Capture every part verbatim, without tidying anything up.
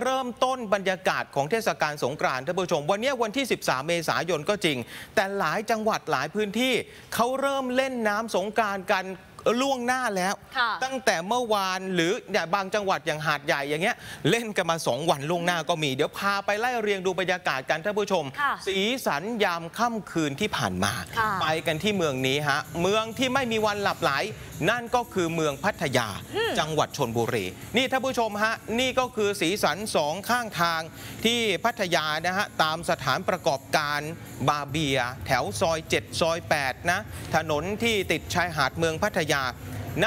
เริ่มต้นบรรยากาศของเทศกาลสงกรานต์ท่านผู้ชมวันนี้วันที่สิบสามเมษายนก็จริงแต่หลายจังหวัดหลายพื้นที่เขาเริ่มเล่นน้ำสงกรานต์กันล่วงหน้าแล้วตั้งแต่เมื่อวานหรืออย่างบางจังหวัดอย่างหาดใหญ่อย่างเงี้ยเล่นกันมาสองวันล่วงหน้าก็มีเดี๋ยวพาไปไล่เรียงดูบรรยากาศกันท่านผู้ชมสีสันยามค่ำคืนที่ผ่านมาไปกันที่เมืองนี้ฮะเมืองที่ไม่มีวันหลับไหลนั่นก็คือเมืองพัทยาจังหวัดชลบุรีนี่ท่านผู้ชมฮะนี่ก็คือสีสันสองข้างทางที่พัทยานะฮะตามสถานประกอบการบาเบียแถวซอยเจ็ดซอยแปดนะถนนที่ติดชายหาดเมืองพัทยา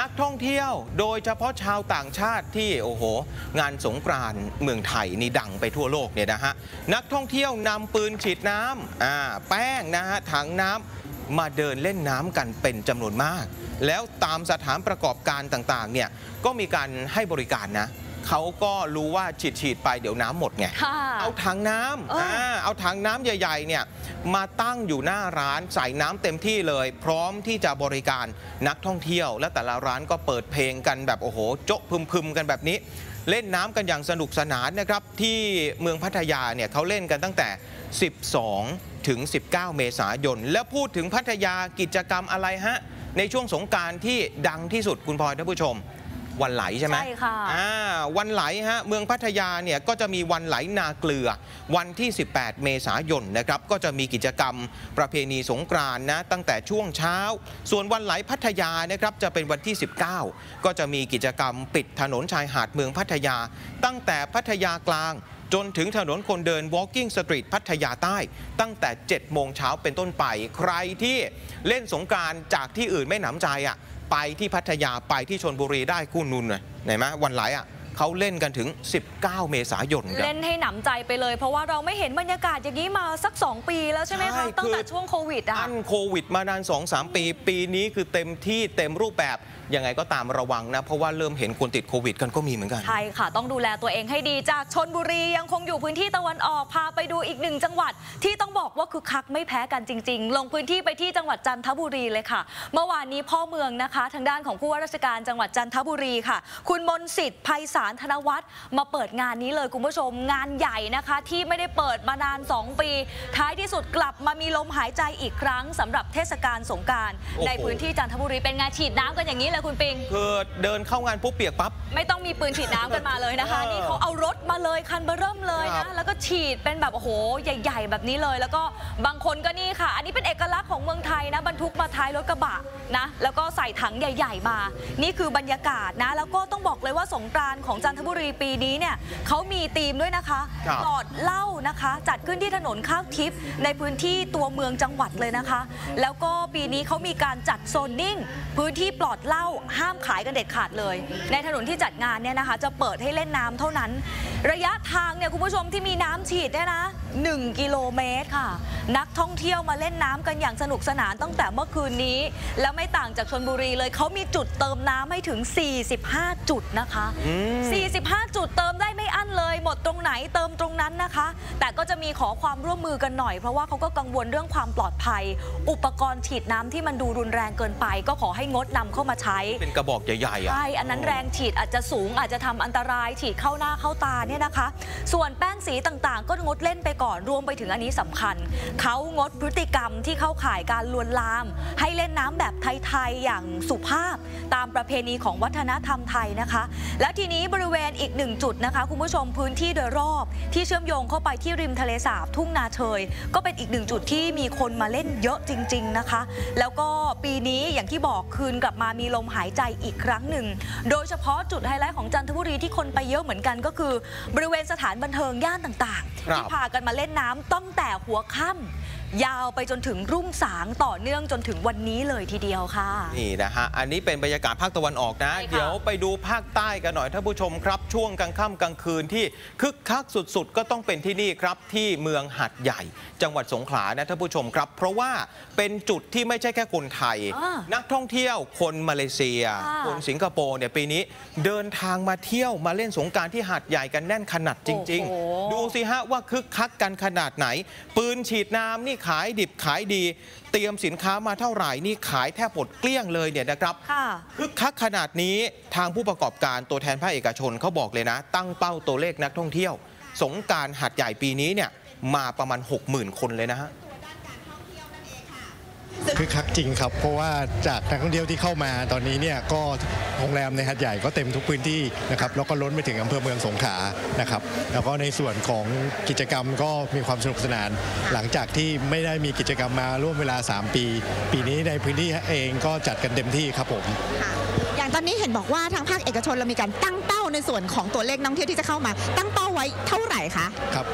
นักท่องเที่ยวโดยเฉพาะชาวต่างชาติที่โอ้โหงานสงกรานต์เมืองไทยนี่ดังไปทั่วโลกเนี่ยนะฮะนักท่องเที่ยวนำปืนฉีดน้ำอ่าแป้งนะฮะถังน้ำมาเดินเล่นน้ำกันเป็นจำนวนมากแล้วตามสถานประกอบการต่างๆเนี่ยก็มีการให้บริการนะเขาก็รู้ว่าฉีดฉีดไปเดี๋ยวน้ำหมดไงเอาถังน้ำ อ, เอาถังน้ำใหญ่ๆเนี่ยมาตั้งอยู่หน้าร้านใส่น้ำเต็มที่เลยพร้อมที่จะบริการนักท่องเที่ยวและแต่ละร้านก็เปิดเพลงกันแบบโอ้โหโจ๊ะพึมๆกันแบบนี้เล่นน้ำกันอย่างสนุกสนานนะครับที่เมืองพัทยาเนี่ยเขาเล่นกันตั้งแต่สิบสองถึงสิบเก้าเมษายนแล้วพูดถึงพัทยากิจกรรมอะไรฮะในช่วงสงกรานต์ที่ดังที่สุดคุณพลอยท่านผู้ชมวันไหลใช่ไหมใช่ค่ะวันไหลฮะเมืองพัทยาเนี่ยก็จะมีวันไหลนาเกลือวันที่สิบแปดเมษายนนะครับก็จะมีกิจกรรมประเพณีสงกรานต์นะตั้งแต่ช่วงเช้าส่วนวันไหลพัทยานะครับจะเป็นวันที่สิบเก้าก็จะมีกิจกรรมปิดถนนชายหาดเมืองพัทยาตั้งแต่พัทยากลางจนถึงถนนคนเดิน Walking Street พัทยาใต้ตั้งแต่เจ็ดโมงเช้าเป็นต้นไปใครที่เล่นสงกรานต์จากที่อื่นไม่หนำใจอ่ะไปที่พัทยาไปที่ชลบุรีได้คู่นุนเลยไหนไหมวันไหลอ่ะเขาเล่นกันถึงสิบเก้าเมษายนเล่นให้หนำใจไปเลยเพราะว่าเราไม่เห็นบรรยากาศอย่างนี้มาสักสองปีแล้วใช่ไหมคะตั้งแต่ช่วงโควิดอ่ะอันโควิดมานาน สองสามปีปีนี้คือเต็มที่เต็มรูปแบบยังไงก็ตามระวังนะเพราะว่าเริ่มเห็นคนติดโควิดกันก็มีเหมือนกันใช่ค่ะต้องดูแลตัวเองให้ดีจากชลบุรียังคงอยู่พื้นที่ตะวันออกพาไปดูอีกหนึ่งจังหวัดที่ต้องบอกว่าคึกคักไม่แพ้กันจริงๆลงพื้นที่ไปที่จังหวัดจันทบุรีเลยค่ะเมื่อวานนี้พ่อเมืองนะคะทางด้านของผู้ว่าราชการจังหวัดจันทบุรีค่ะคุณมนสิทธิ์ไพศาลธนวัฒน์มาเปิดงานนี้เลยคุณผู้ชมงานใหญ่นะคะที่ไม่ได้เปิดมานานสองปีท้ายที่สุดกลับมามีลมหายใจอีกครั้งสำหรับเทศกาลสงกรานต์ในพื้นที่จันทบุรีเป็นงานฉีดน้ำกันอย่างนี้คุณปิงคือเดินเข้างานปุ๊บเปียกปั๊บไม่ต้องมีปืนฉีดน้ำกันมาเลยนะคะนี่เขาเอารถมาเลยคันเบอร์เริ่มเลยนะแล้วก็ฉีดเป็นแบบโอ้โหใหญ่ๆแบบนี้เลยแล้วก็บางคนก็นี่ค่ะอันนี้เป็นเอกลักษณ์ของเมืองไทยนะบรรทุกมาท้ายรถกระบะนะแล้วก็ใส่ถังใหญ่ๆมานี่คือบรรยากาศนะแล้วก็ต้องบอกเลยว่าสงกรานต์ของจันทบุรีปีนี้เนี่ยเขามีธีมด้วยนะคะตอดเหล้านะคะจัดขึ้นที่ถนนข้าวทิพย์ในพื้นที่ตัวเมืองจังหวัดเลยนะคะแล้วก็ปีนี้เขามีการจัดโซนนิ่งพื้นที่ปลอดเหล้าห้ามขายกันเด็ดขาดเลยในถนนที่จัดงานเนี่ยนะคะจะเปิดให้เล่นน้ำเท่านั้นระยะทางเนี่ยคุณผู้ชมที่มีน้ำฉีดเนี่ยนะหนึ่งกิโลเมตรค่ะนักท่องเที่ยวมาเล่นน้ำกันอย่างสนุกสนานตั้งแต่เมื่อคืนนี้แล้วไม่ต่างจากชลบุรีเลยเขามีจุดเติมน้ำให้ถึงสี่สิบห้าจุดนะคะสี่สิบห้าจุดเติมได้ไม่อั้นเลยหมดตรงไหนเติมตรงนั้นนะคะแต่ก็จะมีขอความร่วมมือกันหน่อยเพราะว่าเขาก็กังวลเรื่องความปลอดภัยอุปกรณ์ฉีดน้ำที่มันดูรุนแรงเกินไปก็ขอให้งดนำเข้ามาใช้เป็นกระบอกใหญ่ๆอ่ะใช่อันนั้นแรงฉีดอาจจะสูงอาจจะทำอันตรายฉีดเข้าหน้าเข้าตาเนี่ยนะคะส่วนแป้งสีต่างๆก็งดเล่นไปก่อนรวมไปถึงอันนี้สำคัญเขางดพฤติกรรมที่เข้าข่ายการลวนลามให้เล่นน้ำแบบไทยๆอย่างสุภาพตามประเพณีของวัฒนธรรมไทยนะคะและทีนี้บริเวณอีกหนึ่งจุดนะคะคุณผู้ชมพื้นที่โดยรอบที่เชื่อมโยงเข้าไปที่ริมทะเลสาบทุ่งนาเชยก็เป็นอีกหนึ่งจุดที่มีคนมาเล่นเยอะจริงๆนะคะแล้วก็ปีนี้อย่างที่บอกคืนกลับมามีลมหายใจอีกครั้งหนึ่งโดยเฉพาะจุดไฮไลท์ของจันทบุรีที่คนไปเยอะเหมือนกันก็คือบริเวณสถานบันเทิงย่านต่างๆที่พากันมาเล่นน้ำตั้งแต่หัวค่ำยาวไปจนถึงรุ่งสางต่อเนื่องจนถึงวันนี้เลยทีเดียวค่ะนี่นะฮะอันนี้เป็นบรรยากาศภาคตะวันออกนะเดี๋ยวไปดูภาคใต้กันหน่อยท่านผู้ชมครับช่วงกลางค่ำกลางคืนที่คึกคักสุดๆก็ต้องเป็นที่นี่ครับที่เมืองหาดใหญ่จังหวัดสงขลานะท่านผู้ชมครับเพราะว่าเป็นจุดที่ไม่ใช่แค่คนไทยนักท่องเที่ยวคนมาเลเซียคนสิงคโปร์เนี่ยปีนี้เดินทางมาเที่ยวมาเล่นสงกรานต์ที่หาดใหญ่กันแน่นขนาดจริงๆดูสิฮะว่าคึกคักกันขนาดไหนปืนฉีดน้ำนี่ ขายดิบขายดีเตรียมสินค้ามาเท่าไหร่นี่ขายแทบหมดเกลี้ยงเลยเนี่ยนะครับคึกคักขนาดนี้ทางผู้ประกอบการตัวแทนภาคเอกชนเขาบอกเลยนะตั้งเป้าตัวเลขนักท่องเที่ยวสงกรานต์หาดใหญ่ปีนี้เนี่ยมาประมาณ หกหมื่น คนเลยนะฮะคือคักจริงครับเพราะว่าจากนักท่องเที่ยวที่เข้ามาตอนนี้เนี่ยก็โรงแรมในหาดใหญ่ก็เต็มทุกพื้นที่นะครับแล้วก็ล้นไปถึงอำเภอเมืองสงขลานะครับแล้วก็ในส่วนของกิจกรรมก็มีความสนุกสนานหลังจากที่ไม่ได้มีกิจกรรมมาร่วมเวลาสามปีปีนี้ในพื้นที่เองก็จัดกันเต็มที่ครับผมอย่างตอนนี้เห็นบอกว่าทางภาคเอกชนเรามีการตั้งเป้าในส่วนของตัวเลขนักท่องเที่ยวที่จะเข้ามาตั้งเป้าไว้เท่าไหร่คะครับ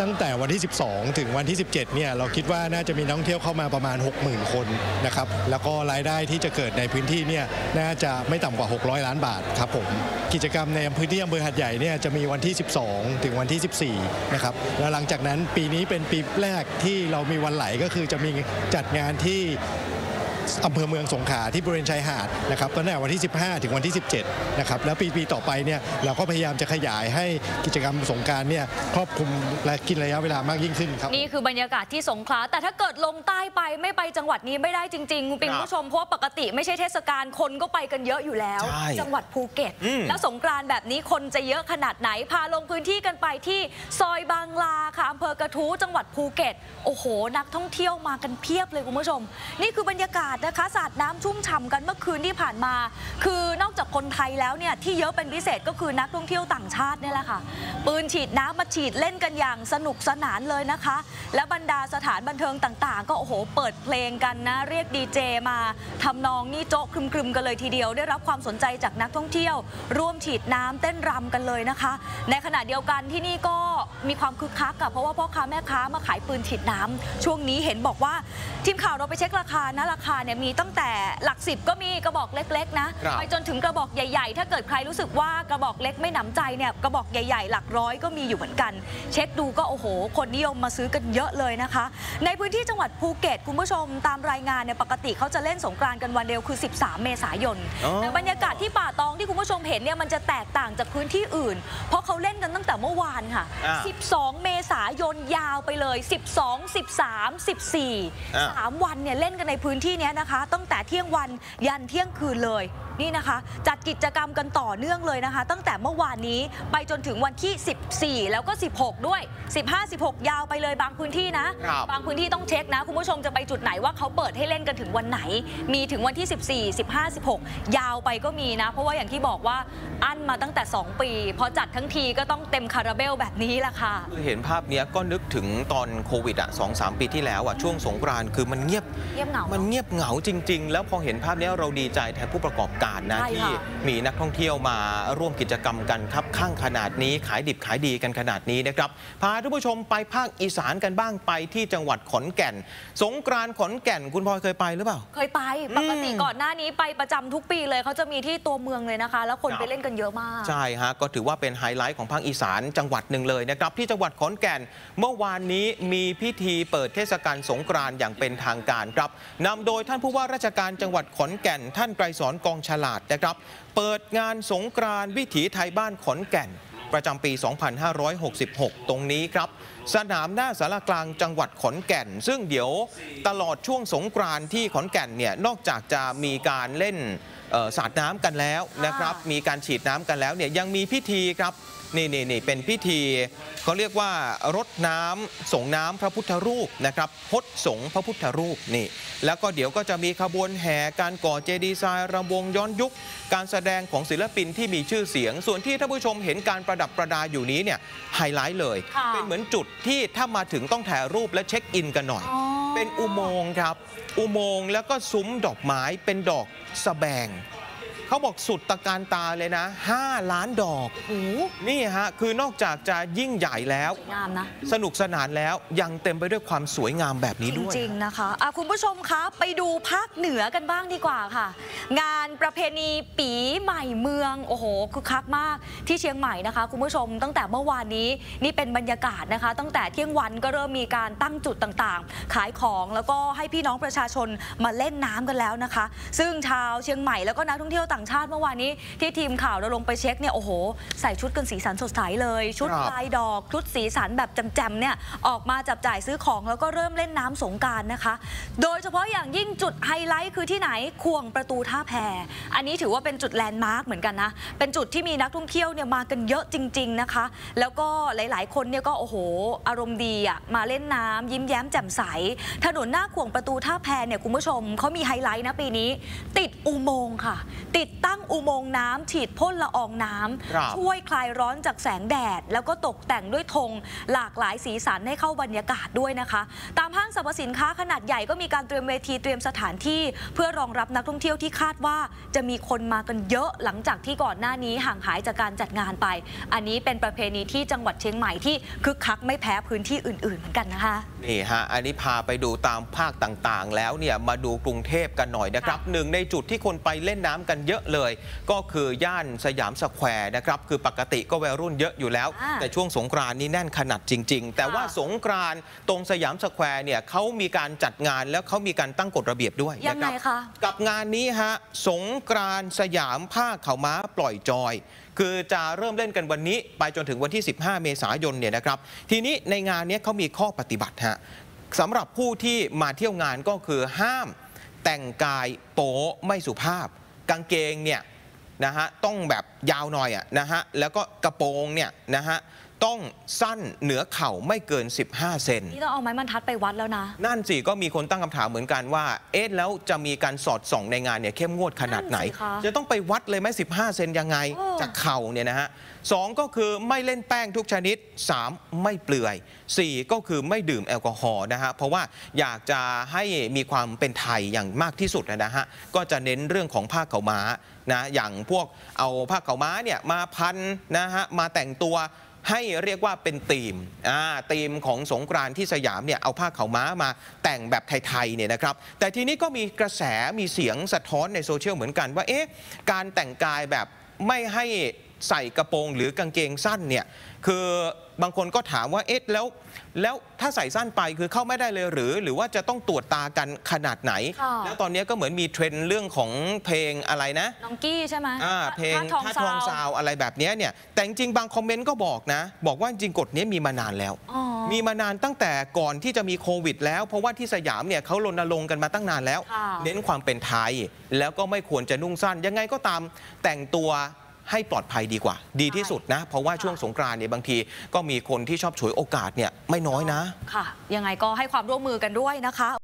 ตั้งแต่วันที่สิบสองถึงวันที่สิบเจ็ดเนี่ยเราคิดว่าน่าจะมีนักท่องเที่ยวเข้ามาประมาณ หกหมื่น คนนะครับแล้วก็รายได้ที่จะเกิดในพื้นที่เนี่ยน่าจะไม่ต่ำกว่าหกร้อยล้านบาทครับผมกิจกรรมในพื้นที่อำเภอหาดใหญ่เนี่ยจะมีวันที่สิบสองถึงวันที่สิบสี่นะครับแล้วหลังจากนั้นปีนี้เป็นปีแรกที่เรามีวันไหลก็คือจะมีจัดงานที่อำเภอเมืองสงขลาที่บริเวณชายหาดนะครับตั้งแต่วันที่สิบห้าถึงวันที่สิบเจ็ดนะครับแล้วปีๆต่อไปเนี่ยเราก็พยายามจะขยายให้กิจกรรมสงกรานต์เนี่ยครอบคลุมและกินระยะเวลามากยิ่งขึ้นครับนี่คือบรรยากาศที่สงขลาแต่ถ้าเกิดลงใต้ไปไม่ไปจังหวัดนี้ไม่ได้จริงๆคุณผู้ชมเพราะปกติไม่ใช่เทศกาลคนก็ไปกันเยอะอยู่แล้วจังหวัดภูเก็ตแล้วสงกรานต์แบบนี้คนจะเยอะขนาดไหนพาลงพื้นที่กันไปที่ซอยบางลาค่ะอำเภอกระทู้จังหวัดภูเก็ตโอ้โหนักท่องเที่ยวมากันเพียบเลยคุณผู้ชมนี่คือบรรยากาศนะคะสาดน้ำชุ่มฉ่ำกันเมื่อคืนที่ผ่านมาคือนอกจากคนไทยแล้วเนี่ยที่เยอะเป็นพิเศษก็คือนักท่องเที่ยวต่างชาตินี่แหละค่ะปืนฉีดน้ำมาฉีดเล่นกันอย่างสนุกสนานเลยนะคะและบรรดาสถานบันเทิงต่างๆก็โอ้โหเปิดเพลงกันนะเรียกดีเจมาทำนองนี่โจ๊ะครึมๆกันเลยทีเดียวได้รับความสนใจจากนักท่องเที่ยวร่วมฉีดน้ำเต้นรำกันเลยนะคะในขณะเดียวกันที่นี่ก็มีความคึกคักกับเพราะว่าพ่อค้าแม่ค้ามาขายปืนฉีดน้ำช่วงนี้เห็นบอกว่าทีมข่าวเราไปเช็คราคานะราคาเนี่ยมีตั้งแต่หลักสิบก็มีกระบอกเล็กๆนะไปจนถึงกระบอกใหญ่ๆถ้าเกิดใครรู้สึกว่ากระบอกเล็กไม่หนำใจเนี่ยกระบอกใหญ่ๆหลักร้อยก็มีอยู่เหมือนกันเช็คดูก็โอ้โหคนนิยมมาซื้อกันเยอะเลยนะคะในพื้นที่จังหวัดภูเก็ตคุณผู้ชมตามรายงานเนี่ยปกติเขาจะเล่นสงกรานต์กันวันเดียวคือสิบสามเมษายนแต่บรรยากาศที่ป่าตองที่คุณผู้ชมเห็นเนี่ยมันจะแตกต่างจากพื้นที่อื่นเพราะเขาเล่นกันตั้งแต่เมื่อวานค่ะสิบสองเมษายนยาวไปเลยสิบสอง สิบสาม สิบสี่ สามวันเนี่ยเล่นกันในพื้นที่นะคะตั้งแต่เที่ยงวันยันเที่ยงคืนเลยนี่นะคะจัดกิจกรรมกันต่อเนื่องเลยนะคะตั้งแต่เมื่อวานนี้ไปจนถึงวันที่สิบสี่แล้วก็สิบหกด้วยสิบห้า สิบหกยาวไปเลยบางพื้นที่นะบางพื้นที่ต้องเช็คนะคุณผู้ชมจะไปจุดไหนว่าเขาเปิดให้เล่นกันถึงวันไหนมีถึงวันที่สิบสี่ สิบห้า สิบหกยาวไปก็มีนะเพราะว่าอย่างที่บอกว่าอั้นมาตั้งแต่สองปีพอจัดทั้งทีก็ต้องเต็มคาราเบลแบบนี้แหละค่ะเห็นภาพนี้ก็นึกถึงตอนโควิดอ่ะ สอง สาม ปีที่แล้วอ่ะช่วงสงกรานต์คือมันเงียบเงียบเหงามันเงียบเหงาจริงๆแล้วพอเห็นภาพนี้เราดีใจแทนผู้ประกอบการนะที่มีนักท่องเที่ยวมาร่วมกิจกรรมกันครับข้างขนาดนี้ขายดิบขายดีกันขนาดนี้นะครับพาทุกผู้ชมไปภาคอีสานกันบ้างไปที่จังหวัดขอนแก่นสงกรานต์ขอนแก่นคุณพลอยเคยไปหรือเปล่าเคยไปปกติก่อนหน้านี้ไปประจำทุกปีเลยเขาจะมีที่ตัวเมืองเลยนะคะแล้วคนไปเล่นกันเยอะมากใช่ฮะก็ถือว่าเป็นไฮไลท์ของภาคอีสานจังหวัดหนึ่งเลยนะครับที่จังหวัดขอนแก่นเมื่อวานนี้มีพิธีเปิดเทศกาลสงกรานต์อย่างเป็นทางการครับนำโดยท่านผู้ว่าราชการจังหวัดขอนแก่นท่านไกรสอนกองฉลาดนะครับเปิดงานสงกรานต์วิถีไทยบ้านขอนแก่นประจำปี สองพันห้าร้อยหกสิบหก ตรงนี้ครับสนามหน้าสารกลางจังหวัดขอนแก่นซึ่งเดี๋ยวตลอดช่วงสงกรานต์ที่ขอนแก่นเนี่ยนอกจากจะมีการเล่นสาดน้ำกันแล้วนะครับมีการฉีดน้ำกันแล้วเนี่ยยังมีพิธีครับนี่นี่เป็นพิธีเขาเรียกว่ารดน้ำส่งน้ำพระพุทธรูปนะครับพดส่งพระพุทธรูปนี่แล้วก็เดี๋ยวก็จะมีขบวนแห่การก่อเจดีย์ทรายรำวงย้อนยุคการแสดงของศิลปินที่มีชื่อเสียงส่วนที่ท่านผู้ชมเห็นการประดับประดาอยู่นี้เนี่ยไฮไลท์เลยเป็นเหมือนจุดที่ถ้ามาถึงต้องถ่ายรูปและเช็คอินกันหน่อยเป็นอุโมงค์ครับอุโมงค์แล้วก็ซุ้มดอกไม้เป็นดอกสแบงเขาบอกสุดตะการตาเลยนะห้าล้านดอกนี่ฮะคือนอกจากจะยิ่งใหญ่แล้วงามนะสนุกสนานแล้วยังเต็มไปด้วยความสวยงามแบบนี้ด้วยจริงๆนะคะอ่ะคุณผู้ชมคะไปดูภาคเหนือกันบ้างดีกว่าค่ะงานประเพณีปีใหม่เมืองโอ้โหคึกคักมากที่เชียงใหม่นะคะคุณผู้ชมตั้งแต่เมื่อวานนี้นี่เป็นบรรยากาศนะคะตั้งแต่เที่ยงวันก็เริ่มมีการตั้งจุดต่างๆขายของแล้วก็ให้พี่น้องประชาชนมาเล่นน้ำกันแล้วนะคะซึ่งชาวเชียงใหม่แล้วก็นักท่องเที่ยวต่าง างชาติเมื่อวานนี้ที่ทีมข่าวเราลงไปเช็คเนี่ยโอ้โหใส่ชุดกันสีสันสดใสเลยชุดลายดอกชุดสีสันแบบแจ่มๆเนี่ยออกมาจับจ่ายซื้อของแล้วก็เริ่มเล่นน้ำสงกรานต์นะคะโดยเฉพาะอย่างยิ่งจุดไฮไลท์คือที่ไหนขวงประตูท่าแพอันนี้ถือว่าเป็นจุดแลนด์มาร์คเหมือนกันนะเป็นจุดที่มีนักท่องเที่ยวเนี่ยมากันเยอะจริงๆนะคะแล้วก็หลายๆคนเนี่ยก็โอ้โหอารมณ์ดีอ่ะมาเล่นน้ำยิ้มแย้มแจ่มใสถนนหน้าขวงประตูท่าแพเนี่ยคุณผู้ชมเขามีไฮไลท์นะปีนี้ติดอุโมงค์ค่ะติดตั้งอุโมงค์น้ำฉีดพ่นละอองน้ำช่วยคลายร้อนจากแสงแดดแล้วก็ตกแต่งด้วยธงหลากหลายสีสันให้เข้าบรรยากาศด้วยนะคะตามห้างสรรพสินค้าขนาดใหญ่ก็มีการเตรียมเวทีเตรียมสถานที่เพื่อรองรับนักท่องเที่ยวที่คาดว่าจะมีคนมากันเยอะหลังจากที่ก่อนหน้านี้ห่างหายจากการจัดงานไปอันนี้เป็นประเพณีที่จังหวัดเชียงใหม่ที่คึกคักไม่แพ้พื้นที่อื่นๆเหมือนกันนะคะนี่ฮะอันนี้พาไปดูตามภาคต่างๆแล้วเนี่ยมาดูกรุงเทพกันหน่อยนะครับหนึ่งในจุดที่คนไปเล่นน้ำกันเยอะเลยก็คือย่านสยามสแควร์นะครับคือปกติก็วัยรุ่นเยอะอยู่แล้วแต่ช่วงสงกรานต์นี่แน่นขนาดจริงๆแต่ว่าสงกรานต์ตรงสยามสแควร์เนี่ยเขามีการจัดงานแล้วเขามีการตั้งกฎระเบียบด้วยยังไงคะกับงานนี้ฮะสงกรานต์สยามผ้าขาวม้าปล่อยจอยคือจะเริ่มเล่นกันวันนี้ไปจนถึงวันที่สิบห้าเมษายนเนี่ยนะครับทีนี้ในงานนี้เขามีข้อปฏิบัติฮะสำหรับผู้ที่มาเที่ยวงานก็คือห้ามแต่งกายโป๊ไม่สุภาพกางเกงเนี่ยนะฮะต้องแบบยาวหน่อยอะนะฮะแล้วก็กระโปรงเนี่ยนะฮะต้องสั้นเหนือเข่าไม่เกินสิบห้าเซนนี่ต้องเอาไม้บรรทัดไปวัดแล้วนะนั่นสิก็มีคนตั้งคำถามเหมือนกันว่าเอ๊ะแล้วจะมีการสอดส่องในงานเนี่ยเข้มงวดขนาดไหนจะต้องไปวัดเลยไหมสิบห้าเซนยังไงจากเข่าเนี่ยนะฮะสองก็คือไม่เล่นแป้งทุกชนิดสามไม่เปลือยสี่ก็คือไม่ดื่มแอลกอฮอล์นะฮะเพราะว่าอยากจะให้มีความเป็นไทยอย่างมากที่สุดนะฮะก็จะเน้นเรื่องของผ้าขาวม้านะอย่างพวกเอาผ้าขาวม้าเนี่ยมาพันนะฮะมาแต่งตัวให้เรียกว่าเป็นธีมอ่าธีมของสงกรานต์ที่สยามเนี่ยเอาผ้าขาวม้ามาแต่งแบบไทยๆเนี่ยนะครับแต่ทีนี้ก็มีกระแสมีเสียงสะท้อนในโซเชียลเหมือนกันว่าเอ๊ะการแต่งกายแบบไม่ให้ใส่กระโปรงหรือกางเกงสั้นเนี่ยคือบางคนก็ถามว่าเอ๊ะแล้วแล้วถ้าใส่สั้นไปคือเข้าไม่ได้เลยหรือหรือว่าจะต้องตรวจตากันขนาดไหนแล้วตอนนี้ก็เหมือนมีเทรนด์เรื่องของเพลงอะไรนะน้องกี้ใช่ไหมอ่าเพลงท่าทองซาวอะไรแบบนี้เนี่ยแต่จริงบางคอมเมนต์ก็บอกนะบอกว่าจริงกฎนี้มีมานานแล้วมีมานานตั้งแต่ก่อนที่จะมีโควิดแล้วเพราะว่าที่สยามเนี่ยเขารณรงค์กันมาตั้งนานแล้วเน้นความเป็นไทยแล้วก็ไม่ควรจะนุ่งสั้นยังไงก็ตามแต่งตัวให้ปลอดภัยดีกว่าดีที่สุดนะเพราะว่าช่วงสงกรานต์เนี่ยบางทีก็มีคนที่ชอบฉวยโอกาสเนี่ยไม่น้อยนะค่ะยังไงก็ให้ความร่วมมือกันด้วยนะคะ